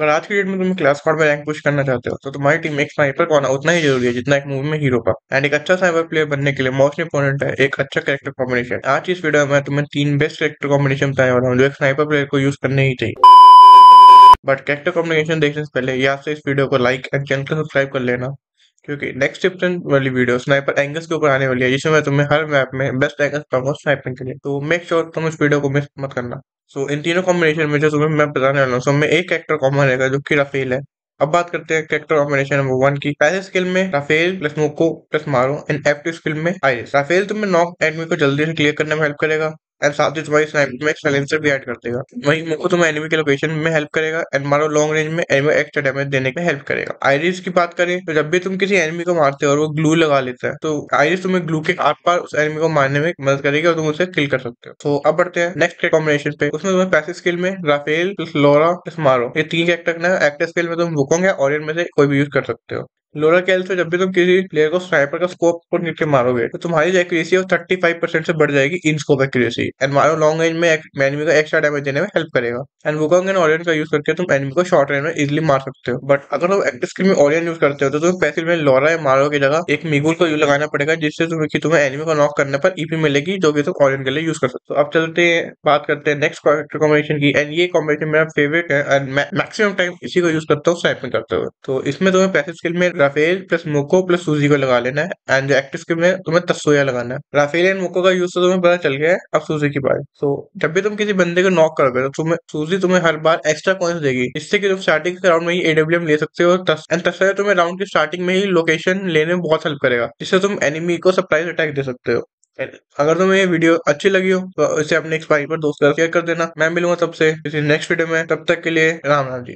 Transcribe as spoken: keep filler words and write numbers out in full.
अगर आज की डेट में तुम क्लास स्क्वाड में रैंक पुश करना चाहते हो तो तुम्हारी टीम एक स्नाइपर होना उतना ही जरूरी है जितना एक मूवी में हीरो का। एंड एक अच्छा स्नाइपर प्लेयर बनने के लिए मोस्ट इंपोर्टेंट है एक अच्छा कैरेक्टर कॉम्बिनेशन। आज इस वीडियो में मैं तुम्हें तीन बेस्ट कैरेक्टर कॉम्बिनेशन बताने वाला हूं जो एक स्नाइपर प्लेयर को यूज करने ही चाहिए। बट कैरेक्टर कॉम्बिनेशन देखने से पहले या तो इस वीडियो को लाइक एंड चैनल को सब्सक्राइब कर लेना, क्योंकि नेक्स्ट डिफरेंट वाली वीडियो स्नाइपर एंगल्स के ऊपर आने वाली है जिसमें मैं तुम्हें हर मैप में बेस्ट एंगल्स बताऊंगा स्नाइपिंग के लिए। तो मेक श्योर तुम इस वीडियो को मिस मत करना। सो so, इन तीनों कॉम्बिनेशन में जो तुम्हें मैं बताने वाला हूँ सो so, में एक कैरेक्टर कॉमन रहेगा जो कि राफेल है। अब बात करते हैं कैरेक्टर कॉम्बिनेशन नंबर वन की। पहले स्किल में Rafael plus Moco plus Maro and F two skill में आइरिस। राफेल तुम्हें नॉक एनमी को जल्दी से क्लियर करने में हेल्प करेगा एंड साथ ही तुम्हारी स्नाइपर में एक साइलेंसर भी ऐड कर देगा। वहीं मोको तुम्हें एनिमी के लोकेशन में हेल्प करेगा एंड मारो लॉन्ग रेंज में एनिमी को एक्स्ट्रा डैमेज देने में हेल्प करेगा। आइरिस की बात करें तो जब भी तुम किसी एनिमी को मारते हो और वो ग्लू लगा लेता है तो आइरिस तुम्हें ग्लू के आर पार उस एनिमी को मारने में मदद करेगी और तुम उसे किल कर सकते हो। तो अब बढ़ते हैं नेक्स्ट के कॉम्बिनेशन पे। उसमें तुम्हें पैसिव स्किल में Rafael plus Laura plus Maro ये तीन कैरेक्टर ना एक्टिव स्किल में तुम वोकोंग या ओरियन में से कोई भी यूज कर सकते हो। लोरा के हेल्प से जब भी तुम किसी प्लेयर को स्नाइपर का स्कोप को नीचे मारोगे तो तुम्हारी जो एक्यूरेसी है वो पैंतीस परसेंट से बढ़ जाएगी in scope accuracy. And Maro long range में एनिमी को एक्स्ट्रा डैमेज देने में हेल्प करेगा। एंड वोकोंग एंड ओरियन का यूज करके तुम एनिमी को शॉर्ट रेंज में इजिली मार सकते हो। बट अगर तुम एक्टिव स्किल में ओरियन यूज करते हो तो तुम पैसिव में लोरा या मारो की जगह एक मिगुल को यूज लगाना पड़ेगा जिससे तुम्हें तुम्हें एनिमी को नॉक करने पर ईपी मिलेगी जो कि तुम ओरियन के लिए यूज कर सकते हो। अब चलते हैं बात करते हैं नेक्स्ट कैरेक्टर कॉम्बिनेशन की। एंड ये कॉम्बिनेशन मेरा फेवरेट है एंड मैक्सिमम टाइम इसी को यूज करता हूँ स्नाइपिंग करते हुए। तो इसमें तुम्हें पैसिव स्किल में Rafael plus Moco plus Suzy को लगा लेना है एंड एक्टिव स्किल में तुम्हें तस्सोया लगाना है। राफेल एंड मोको का यूज तो तुम्हें पता चल गया है। अब सूजी की बात। तो जब भी तुम किसी बंदे को नॉक करोगे तो तुम्हें सूजी तुम्हें हर बार एक्स्ट्रा पॉइंट्स देगी, इससे कि तुम स्टार्टिंग के राउंड में ही एडब्ल्यूएम ले सकते हो। एंड तस्सोया तुम्हें राउंड की स्टार्टिंग में ही लोकेशन लेने में बहुत हेल्प करेगा जिससे तुम एनिमी को सरप्राइज अटैक दे सकते हो। अगर तुम्हें ये वीडियो अच्छी लगी हो तो इसे अपने एक स्पाइपर दोस्त का शेयर कर देना। मैं मिलूंगा सबसे किसी नेक्स्ट वीडियो में, तब तक के लिए राम राम जी।